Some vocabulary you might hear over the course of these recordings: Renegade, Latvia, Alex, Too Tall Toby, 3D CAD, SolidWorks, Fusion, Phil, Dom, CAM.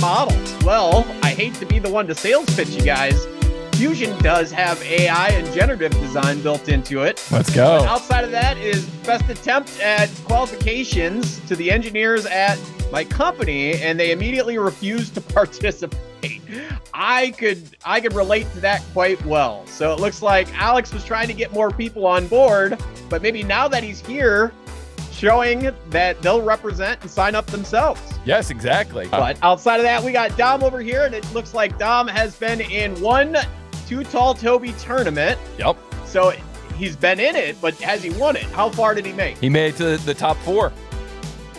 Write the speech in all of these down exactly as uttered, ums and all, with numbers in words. models. Well, I hate to be the one to sales pitch you guys. Fusion does have A I and generative design built into it. Let's go. But outside of that is best attempt at qualifications to the engineers at my company, and they immediately refused to participate. I could I could relate to that quite well. So it looks like Alex was trying to get more people on board, but maybe now that he's here, showing that they'll represent and sign up themselves. Yes, exactly. But outside of that, we got Dom over here, and it looks like Dom has been in one Too Tall Toby tournament. Yep. So he's been in it, but has he won it? How far did he make? He made it to the top four.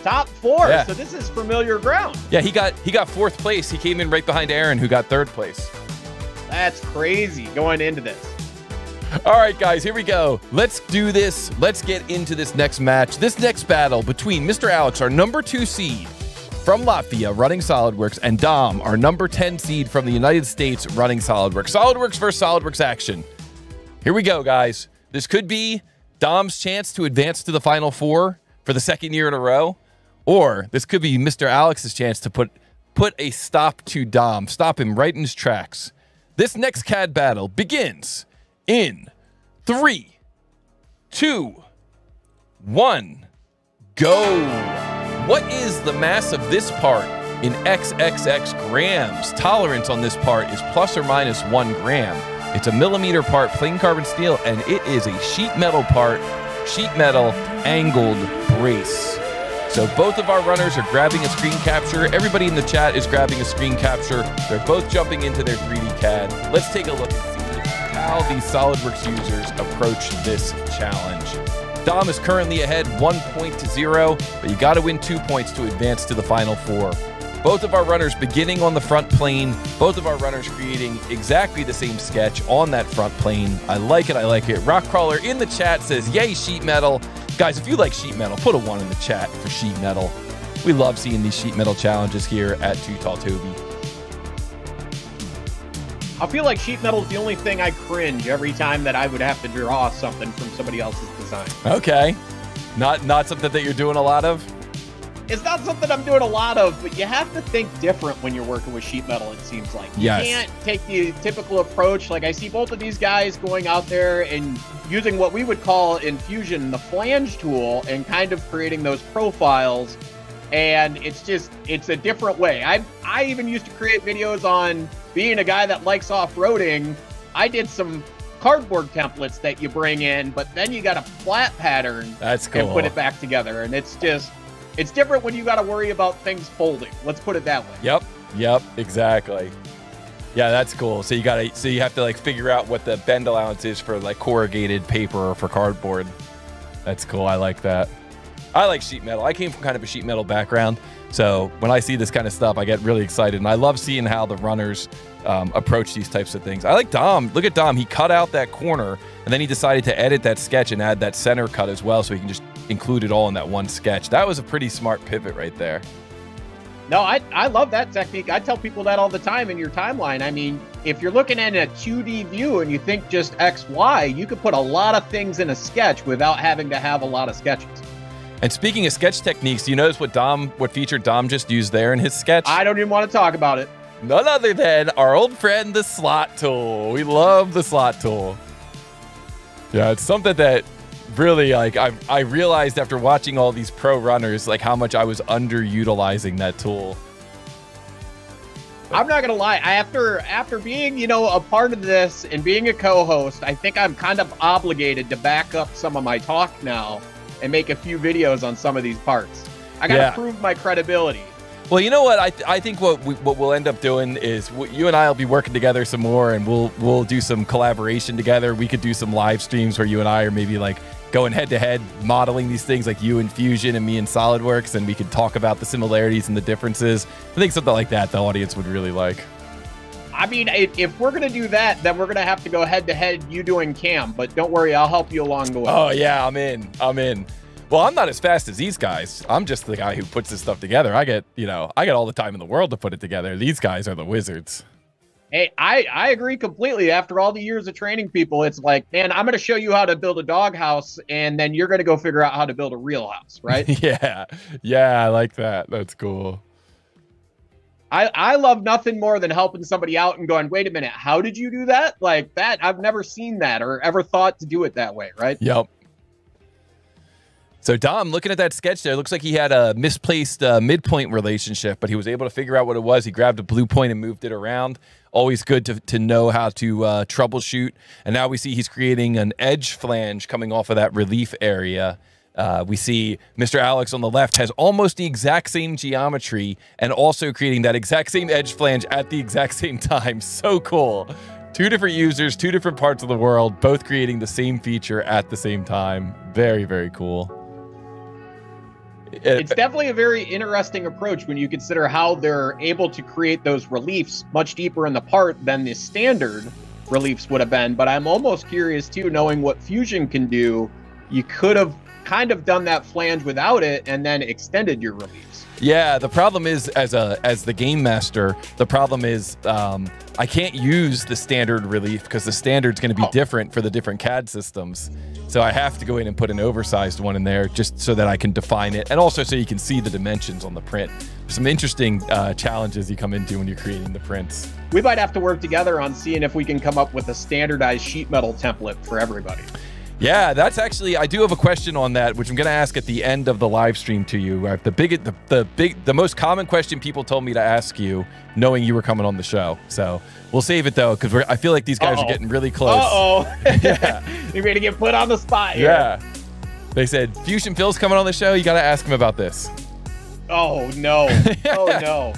Top four. Yeah. So this is familiar ground. Yeah, he got he got fourth place. He came in right behind Aaron, who got third place. That's crazy going into this. All right, guys, here we go. Let's do this. Let's get into this next match. This next battle between Mister Alex, our number two seed from Latvia, running SolidWorks, and Dom, our number ten seed from the United States, running SolidWorks. SolidWorks versus SolidWorks action. Here we go, guys. This could be Dom's chance to advance to the Final Four for the second year in a row, or this could be Mister Alex's chance to put, put a stop to Dom, stop him right in his tracks. This next C A D battle begins in three, two, one, go. What is the mass of this part in triple X grams? Tolerance on this part is plus or minus one gram. It's a millimeter part, plain carbon steel, and it is a sheet metal part, sheet metal angled brace. So both of our runners are grabbing a screen capture. Everybody in the chat is grabbing a screen capture. They're both jumping into their three D C A D. Let's take a look and see how these SolidWorks users approach this challenge. Dom is currently ahead one point to zero, but you got to win two points to advance to the Final Four. Both of our runners beginning on the front plane, both of our runners creating exactly the same sketch on that front plane. I like it, I like it. Rockcrawler in the chat says, yay, sheet metal. Guys, if you like sheet metal, put a one in the chat for sheet metal. We love seeing these sheet metal challenges here at Too Tall Toby. I feel like sheet metal is the only thing I cringe every time that I would have to draw something from somebody else's design. Okay. Not not something that you're doing a lot of? It's not something I'm doing a lot of, but you have to think different when you're working with sheet metal, it seems like. Yes. You can't take the typical approach. Like, I see both of these guys going out there and using what we would call in Fusion the flange tool and kind of creating those profiles. And it's just, it's a different way. I I even used to create videos on being a guy that likes off-roading. I did some cardboard templates that you bring in, but then you got a flat pattern. That's cool. And put it back together. And it's just, it's different when you got to worry about things folding. Let's put it that way. Yep. Yep. Exactly. Yeah, that's cool. So you got to, so you have to like figure out what the bend allowance is for like corrugated paper or for cardboard. That's cool. I like that. I like sheet metal. I came from kind of a sheet metal background. So when I see this kind of stuff, I get really excited. And I love seeing how the runners um, approach these types of things. I like Dom. Look at Dom. He cut out that corner, and then he decided to edit that sketch and add that center cut as well, so he can just include it all in that one sketch. That was a pretty smart pivot right there. No, I, I love that technique. I tell people that all the time in your timeline. I mean, if you're looking at a two D view and you think just X, Y, you could put a lot of things in a sketch without having to have a lot of sketches. And speaking of sketch techniques, do you notice what Dom, what feature Dom just used there in his sketch? I don't even want to talk about it. None other than our old friend, the slot tool. We love the slot tool. Yeah, it's something that really, like, I, I realized after watching all these pro runners, like how much I was underutilizing that tool. I'm not going to lie. After after being, you know, a part of this and being a co-host, I think I'm kind of obligated to back up some of my talk now and make a few videos on some of these parts. I gotta yeah. prove my credibility. Well, you know what? I, th I think what, we, what we'll end up doing is we, you and I will be working together some more, and we'll we'll do some collaboration together. We could do some live streams where you and I are maybe like going head to head modeling these things, like you in Fusion and me in SolidWorks, and we could talk about the similarities and the differences. I think something like that the audience would really like. I mean, if we're going to do that, then we're going to have to go head-to-head, you doing cam. But don't worry, I'll help you along the way. Oh, yeah, I'm in. I'm in. Well, I'm not as fast as these guys. I'm just the guy who puts this stuff together. I get, you know, I get all the time in the world to put it together. These guys are the wizards. Hey, I, I agree completely. After all the years of training people, it's like, man, I'm going to show you how to build a dog house, and then you're going to go figure out how to build a real house, right? Yeah. Yeah, I like that. That's cool. I, I love nothing more than helping somebody out and going, wait a minute, how did you do that? Like that, I've never seen that or ever thought to do it that way, right? Yep. So Dom, looking at that sketch there, it looks like he had a misplaced uh, midpoint relationship, but he was able to figure out what it was. He grabbed a blue point and moved it around. Always good to, to know how to uh, troubleshoot. And now we see he's creating an edge flange coming off of that relief area. Uh, we see Mister Alex on the left has almost the exact same geometry and also creating that exact same edge flange at the exact same time. So cool. Two different users, two different parts of the world, both creating the same feature at the same time. Very, very cool. It's definitely a very interesting approach when you consider how they're able to create those reliefs much deeper in the part than the standard reliefs would have been. But I'm almost curious, too, knowing what Fusion can do. You could have kind of done that flange without it and then extended your reliefs. Yeah, the problem is, as a as the game master, the problem is um, I can't use the standard relief because the standard's going to be oh. different for the different C A D systems. So I have to go in and put an oversized one in there just so that I can define it, and also so you can see the dimensions on the print. Some interesting uh, challenges you come into when you're creating the prints. We might have to work together on seeing if we can come up with a standardized sheet metal template for everybody. Yeah, that's actually, I do have a question on that, which I'm going to ask at the end of the live stream to you. Right? The big, the, the big, the most common question people told me to ask you, knowing you were coming on the show. So we'll save it though, because I feel like these guys uh-oh. are getting really close. Uh-oh. Yeah. You're going to get put on the spot here. Yeah. They said, Fusion Phil's coming on the show. You got to ask him about this. Oh, no. Oh, no.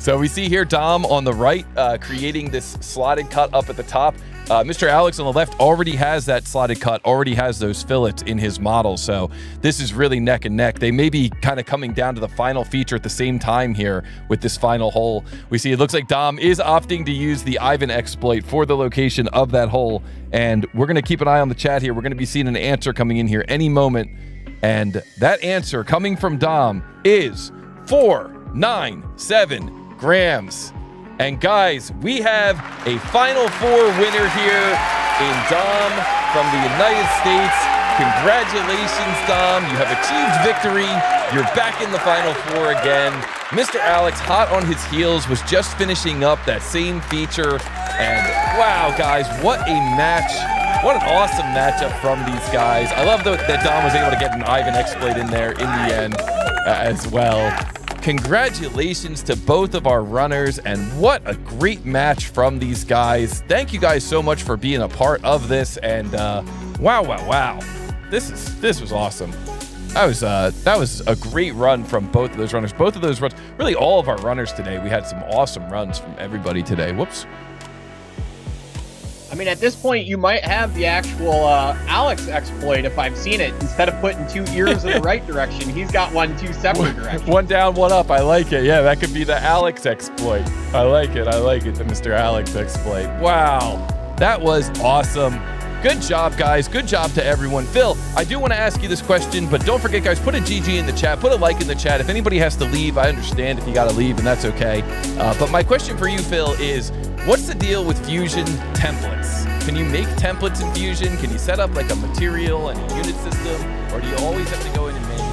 So we see here Dom on the right uh, creating this slotted cut up at the top. Uh, Mister Alex on the left already has that slotted cut, already has those fillets in his model. So this is really neck and neck. They may be kind of coming down to the final feature at the same time here with this final hole. We see it looks like Dom is opting to use the Ivan exploit for the location of that hole. And we're going to keep an eye on the chat here. We're going to be seeing an answer coming in here any moment. And that answer coming from Dom is four nine seven grams. And guys, we have a Final Four winner here in Dom from the United States. Congratulations, Dom. You have achieved victory. You're back in the Final Four again. Mister Alex, hot on his heels, was just finishing up that same feature. And wow, guys, what a match. What an awesome matchup from these guys. I love the, that Dom was able to get an Ivan exploit in there in the end uh, as well. Congratulations to both of our runners, and what a great match from these guys. Thank you guys so much for being a part of this, and uh, wow, wow, wow. This is this was awesome. That was, uh, that was a great run from both of those runners. Both of those runs, really all of our runners today, we had some awesome runs from everybody today. Whoops. I mean, at this point, you might have the actual uh, Alex exploit if I've seen it. Instead of putting two ears in the right direction, he's got one two separate directions. One down, one up. I like it. Yeah, that could be the Alex exploit. I like it. I like it, the Mister Alex exploit. Wow. That was awesome. Good job, guys. Good job to everyone. Phil, I do want to ask you this question, but don't forget, guys, put a G G in the chat. Put a like in the chat. If anybody has to leave, I understand if you got to leave, and that's okay. Uh, but my question for you, Phil, is what's the deal with Fusion templates? Can you make templates in Fusion? Can you set up like a material and a unit system? Or do you always have to go in and make